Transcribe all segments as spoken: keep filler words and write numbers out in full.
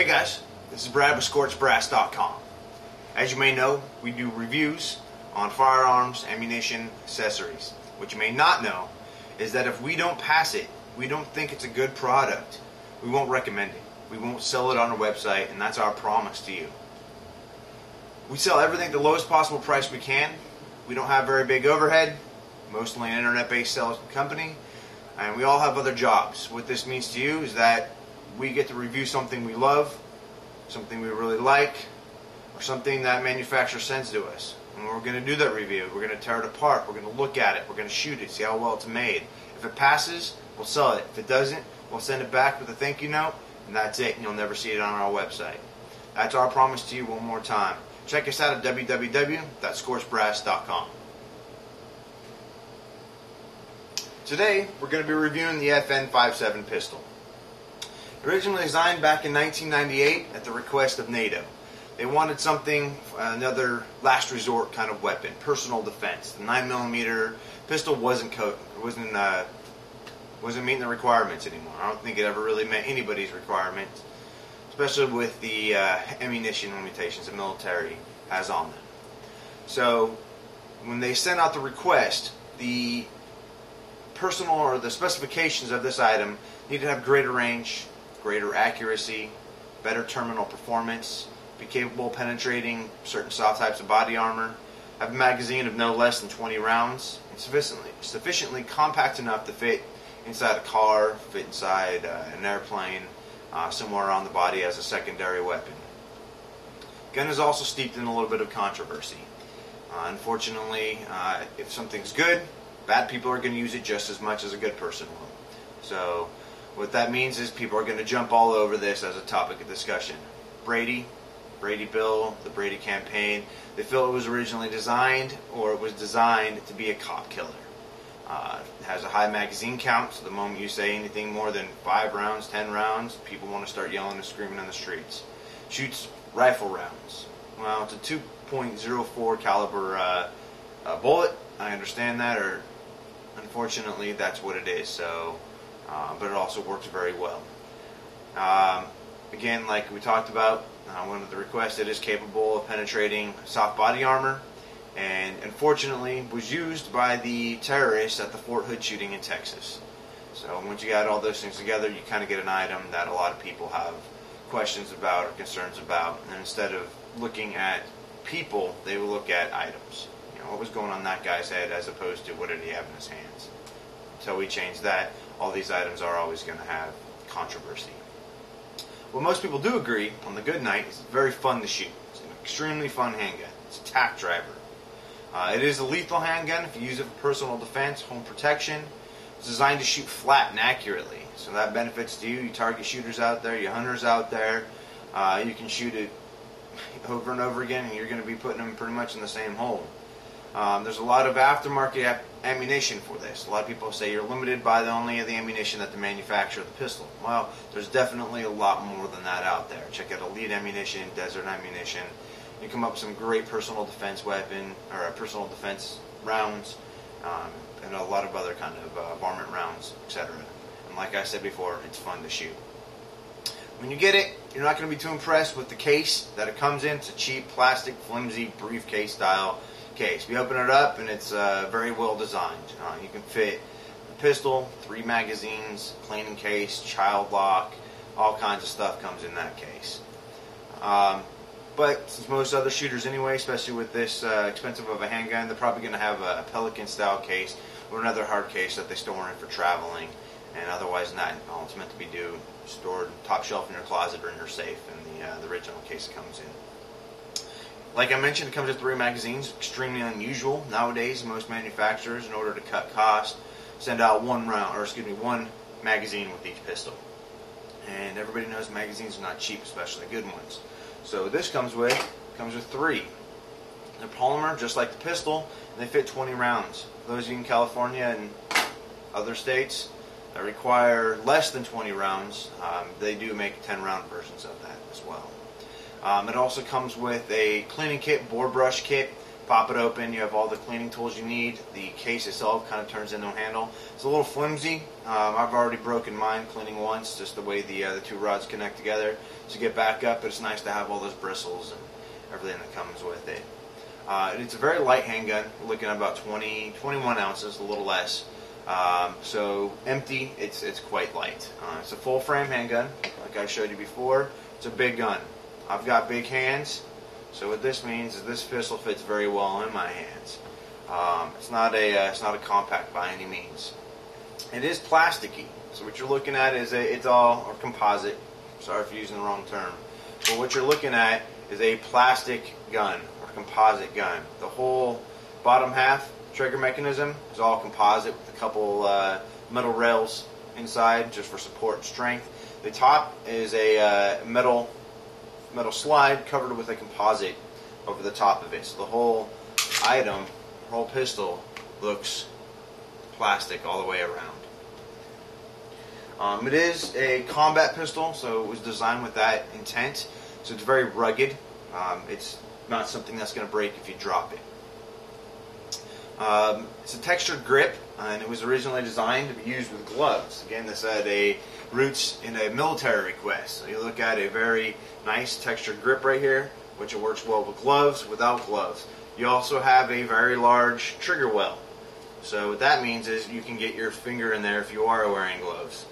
Hey guys, this is Brad with Scorch Brass dot com. As you may know, we do reviews on firearms, ammunition, accessories. What you may not know is that if we don't pass it, we don't think it's a good product, we won't recommend it. We won't sell it on our website, and that's our promise to you. We sell everything at the lowest possible price we can. We don't have very big overhead, mostly an internet-based sales company, and we all have other jobs. What this means to you is that we get to review something we love, something we really like, or something that manufacturer sends to us. And we're going to do that review. We're going to tear it apart. We're going to look at it. We're going to shoot it, see how well it's made. If it passes, we'll sell it. If it doesn't, we'll send it back with a thank you note, and that's it, and you'll never see it on our website. That's our promise to you one more time. Check us out at w w w dot scorch brass dot com. Today, we're going to be reviewing the F N five seven pistol. Originally designed back in nineteen ninety-eight at the request of NATO. They wanted something, another last resort kind of weapon, personal defense. The nine millimeter pistol wasn't co wasn't uh, wasn't meeting the requirements anymore. I don't think it ever really met anybody's requirements, especially with the uh, ammunition limitations the military has on them. So when they sent out the request, the personal or the specifications of this item needed to have greater range, greater accuracy, better terminal performance, be capable of penetrating certain soft types of body armor, have a magazine of no less than twenty rounds, and sufficiently, sufficiently compact enough to fit inside a car, fit inside uh, an airplane, uh, somewhere around the body as a secondary weapon. Gun is also steeped in a little bit of controversy. Uh, unfortunately, uh, if something's good, bad people are going to use it just as much as a good person will. So what that means is people are going to jump all over this as a topic of discussion. Brady, Brady Bill, the Brady campaign, they feel it was originally designed, or it was designed to be a cop killer. Uh, it has a high magazine count, so the moment you say anything more than five rounds, ten rounds, people want to start yelling and screaming in the streets. Shoots rifle rounds. Well, it's a two point oh four caliber uh, uh, bullet. I understand that, or unfortunately, that's what it is. So. Uh, but it also works very well. Um, again, like we talked about, uh, one of the requests, it is capable of penetrating soft body armor, and unfortunately was used by the terrorists at the Fort Hood shooting in Texas. So once you got all those things together, you kind of get an item that a lot of people have questions about or concerns about, and instead of looking at people, they will look at items. You know, what was going on that guy's head as opposed to what did he have in his hands. Until we change that, all these items are always going to have controversy. Well, most people do agree on the good night, it's very fun to shoot. It's an extremely fun handgun. It's a tack driver. Uh, it is a lethal handgun if you use it for personal defense, home protection. It's designed to shoot flat and accurately, so that benefits to you. You target shooters out there, you hunters out there. Uh, you can shoot it over and over again, and you're going to be putting them pretty much in the same hole. Um, there's a lot of aftermarket ammunition for this. A lot of people say you're limited by the only the ammunition that the manufacturer of the pistol. Well, there's definitely a lot more than that out there. Check out Elite Ammunition, Desert Ammunition. You come up with some great personal defense weapon or personal defense rounds, um, and a lot of other kind of uh, varmint rounds, et cetera. And like I said before, it's fun to shoot. When you get it, you're not going to be too impressed with the case that it comes in. It's a cheap, plastic, flimsy, briefcase style case. We open it up, and it's uh, very well designed. Uh, you can fit a pistol, three magazines, plain case, child lock, all kinds of stuff comes in that case. Um, but since most other shooters anyway, especially with this uh, expensive of a handgun, they're probably going to have a Pelican style case or another hard case that they store in for traveling, and otherwise not. All it's meant to be do, stored top shelf in your closet or in your safe, and the, uh, the original case it comes in. Like I mentioned, it comes with three magazines, extremely unusual. Nowadays, most manufacturers, in order to cut cost, send out one round, or excuse me, one magazine with each pistol. And everybody knows magazines are not cheap, especially good ones. So this comes with, comes with three. They're polymer, just like the pistol, and they fit twenty rounds. For those of you in California and other states that require less than twenty rounds, um, they do make ten round versions of that as well. Um, it also comes with a cleaning kit, bore brush kit, pop it open, you have all the cleaning tools you need. The case itself kind of turns into a handle. It's a little flimsy. Um, I've already broken mine cleaning once, just the way the, uh, the two rods connect together to get back up, but it's nice to have all those bristles and everything that comes with it. Uh, it's a very light handgun, looking at about twenty, twenty-one ounces, a little less. Um, so empty, it's, it's quite light. Uh, it's a full frame handgun, like I showed you before. It's a big gun. I've got big hands, so what this means is this pistol fits very well in my hands. Um, it's not a uh, it's not a compact by any means. It is plasticky, so what you're looking at is a, it's all or composite. Sorry for using the wrong term, but what you're looking at is a plastic gun or composite gun. The whole bottom half trigger mechanism is all composite with a couple uh, metal rails inside just for support and strength. The top is a uh, metal. metal slide covered with a composite over the top of it. So the whole item, whole pistol, looks plastic all the way around. Um, it is a combat pistol, so it was designed with that intent. So it's very rugged. Um, it's not something that's going to break if you drop it. Um, it's a textured grip, and it was originally designed to be used with gloves. Again, this had a roots in a military request. So you look at a very nice textured grip right here, which it works well with gloves, without gloves. You also have a very large trigger well. So what that means is you can get your finger in there if you are wearing gloves.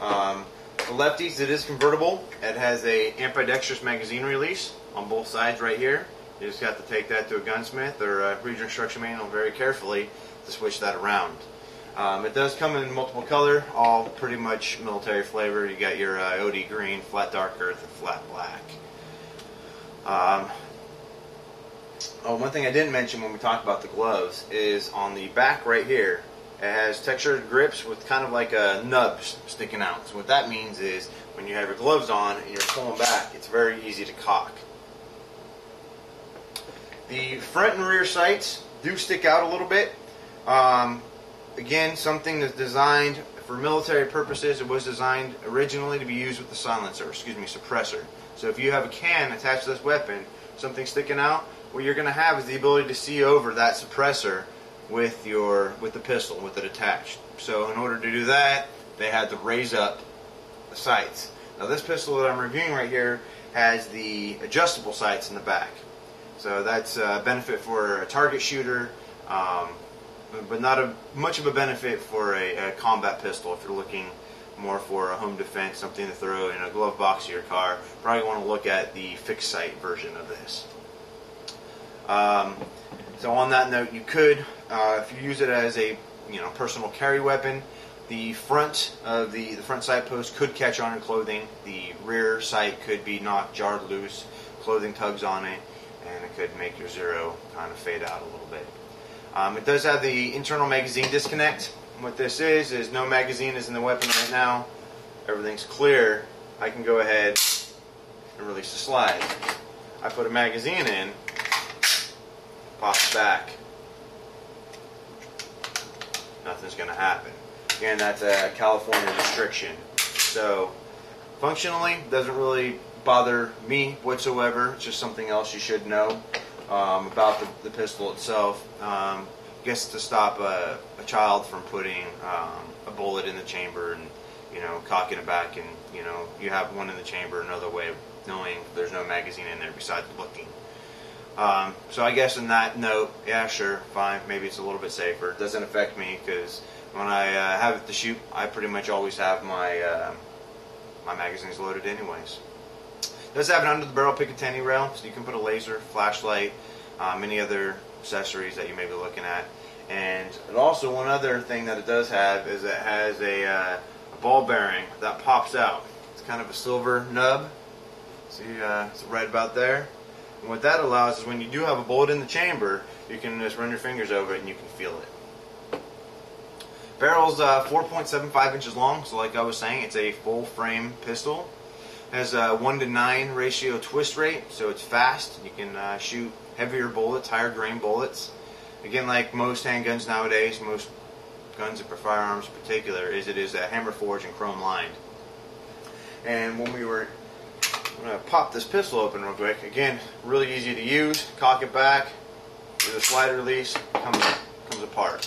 Um, the lefties, it is convertible. It has a ambidextrous magazine release on both sides right here. You just have to take that to a gunsmith or uh, read your instruction manual very carefully to switch that around. Um, it does come in multiple color, all pretty much military flavor. You got your uh, O D green, flat dark earth, and flat black. Um, oh, one thing I didn't mention when we talked about the gloves is on the back right here, it has textured grips with kind of like a nubs sticking out. So what that means is when you have your gloves on and you're pulling back, it's very easy to cock. The front and rear sights do stick out a little bit. Um, Again, something that's designed for military purposes. It was designed originally to be used with the silencer, excuse me, suppressor. So if you have a can attached to this weapon, something sticking out, what you're going to have is the ability to see over that suppressor with your with the pistol, with it attached. So in order to do that, they had to raise up the sights. Now this pistol that I'm reviewing right here has the adjustable sights in the back. So that's a benefit for a target shooter, um, but not a, much of a benefit for a, a combat pistol. If you're looking more for a home defense, something to throw in a glove box of your car, probably want to look at the fixed sight version of this. Um, so on that note, you could, uh, if you use it as a you know personal carry weapon, the front of the, the front sight post could catch on your clothing, the rear sight could be knocked, jarred loose, clothing tugs on it, and it could make your zero kind of fade out a little bit. Um, it does have the internal magazine disconnect. What this is, is no magazine is in the weapon right now. Everything's clear. I can go ahead and release the slide. I put a magazine in, pops back. Nothing's going to happen. Again, that's a California restriction. So, functionally, doesn't really bother me whatsoever. It's just something else you should know. Um, about the, the pistol itself, um, I guess to stop a, a child from putting um, a bullet in the chamber and you know cocking it back, and you know you have one in the chamber. Another way of knowing there's no magazine in there besides looking. Um, so I guess in that note, yeah, sure, fine. Maybe it's a little bit safer. It doesn't affect me because when I uh, have it to shoot, I pretty much always have my uh, my magazines loaded, anyways. It does have an under-the-barrel Picatinny rail, so you can put a laser, flashlight, um, any other accessories that you may be looking at. And it also, one other thing that it does have is it has a, uh, a ball bearing that pops out. It's kind of a silver nub. See, uh, it's right about there. And what that allows is when you do have a bullet in the chamber, you can just run your fingers over it and you can feel it. Barrel's uh, four point seven five inches long, so like I was saying, it's a full-frame pistol. Has a one to nine ratio twist rate, so it's fast. You can uh, shoot heavier bullets, higher grain bullets. Again, like most handguns nowadays, most guns and firearms in particular, is it is a hammer forged and chrome lined. And when we were I'm going to pop this pistol open real quick. Again, really easy to use. Cock it back, do the slide release, comes, comes apart.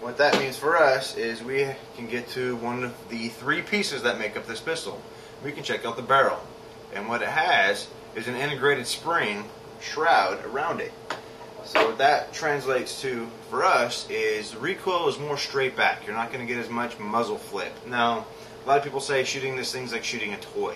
What that means for us is we can get to one of the three pieces that make up this pistol. We can check out the barrel. And what it has is an integrated spring shroud around it. So what that translates to for us is the recoil is more straight back. You're not going to get as much muzzle flip. Now, a lot of people say shooting this thing's like shooting a toy.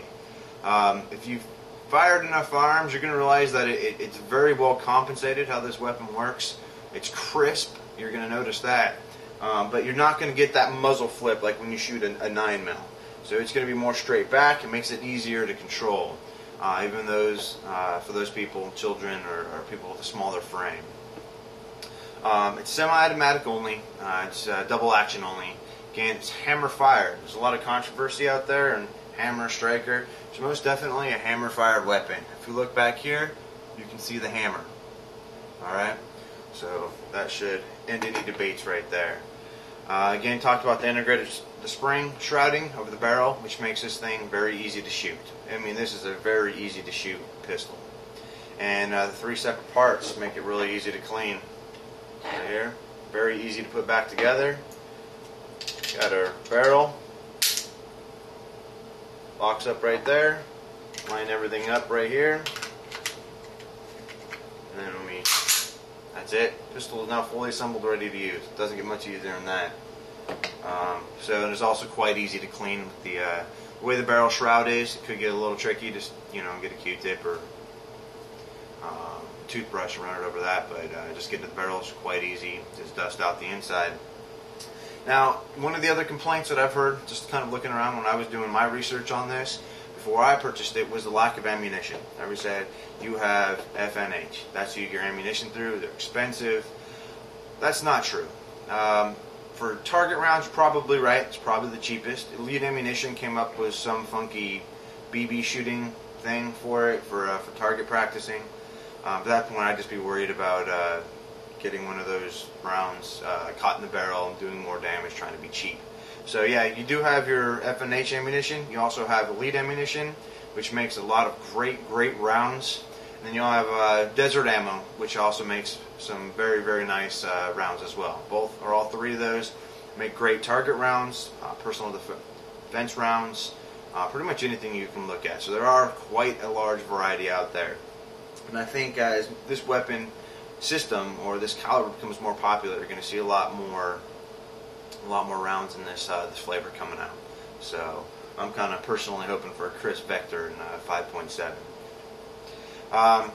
Um, if you've fired enough firearms, you're going to realize that it, it, it's very well compensated how this weapon works. It's crisp. You're going to notice that. Um, but you're not going to get that muzzle flip like when you shoot a, a nine mil. So it's going to be more straight back. It makes it easier to control, uh, even those uh, for those people, children, or, or people with a smaller frame. Um, it's semi-automatic only. Uh, it's uh, double action only. Again, it's hammer fired. There's a lot of controversy out there, and hammer striker. It's most definitely a hammer fired weapon. If you look back here, you can see the hammer. All right. So that should end any debates right there. Uh, again, talked about the integrated the spring shrouding over the barrel, which makes this thing very easy to shoot. I mean, this is a very easy to shoot pistol. And uh, the three separate parts make it really easy to clean. Right here, very easy to put back together. Got our barrel. Locks up right there. Line everything up right here. And then when we that's it. Pistol is now fully assembled, ready to use. It doesn't get much easier than that. Um, so it's also quite easy to clean with the, uh, the way the barrel shroud is. It could get a little tricky. Just you know, get a Q-tip or um, toothbrush and run it over that. But uh, just getting to the barrel is quite easy. Just dust out the inside. Now, one of the other complaints that I've heard, just kind of looking around when I was doing my research on this, before I purchased it, was the lack of ammunition. Everybody said, you have F N H. That's who you get your ammunition through. They're expensive. That's not true. Um, for target rounds, you're probably right. It's probably the cheapest. Elite Ammunition came up with some funky B B shooting thing for it, for, uh, for target practicing. Um, at that point, I'd just be worried about uh, getting one of those rounds uh, caught in the barrel and doing more damage, trying to be cheap. So yeah, you do have your F N H ammunition. You also have Elite Ammunition, which makes a lot of great, great rounds. And then you'll have uh, Desert Ammo, which also makes some very, very nice uh, rounds as well. Both or all three of those make great target rounds, uh, personal def defense rounds, uh, pretty much anything you can look at. So there are quite a large variety out there. And I think uh, as this weapon system or this caliber becomes more popular, you're going to see a lot more a lot more rounds in this uh, this flavor coming out. So I'm kind of personally hoping for a crisp Vector in uh, five point seven. Um,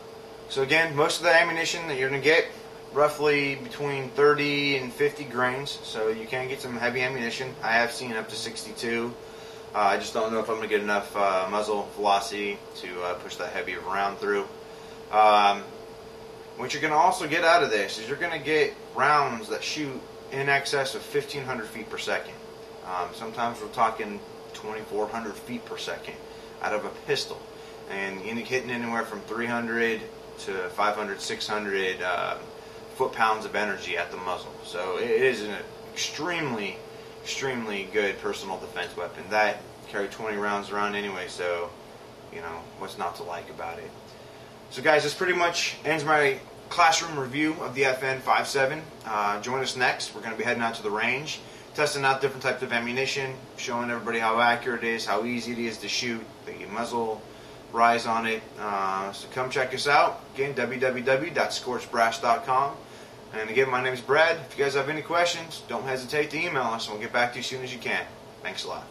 so again, most of the ammunition that you're going to get, roughly between thirty and fifty grains. So you can get some heavy ammunition. I have seen up to sixty-two. Uh, I just don't know if I'm going to get enough uh, muzzle velocity to uh, push that heavy round through. Um, what you're going to also get out of this is you're going to get rounds that shoot in excess of fifteen hundred feet per second. Um, sometimes we're talking twenty-four hundred feet per second out of a pistol, and you're hitting anywhere from three hundred to five hundred, six hundred uh, foot-pounds of energy at the muzzle. So it is an extremely, extremely good personal defense weapon. That carried twenty rounds around anyway, so you know what's not to like about it. So guys, this pretty much ends my classroom review of the F N five seven. Uh, join us next. We're going to be heading out to the range, testing out different types of ammunition, showing everybody how accurate it is, how easy it is to shoot, the muzzle rise on it. Uh, so come check us out. Again, w w w dot scorch brass dot com. And again, my name is Brad. If you guys have any questions, don't hesitate to email us, and we'll get back to you as soon as you can. Thanks a lot.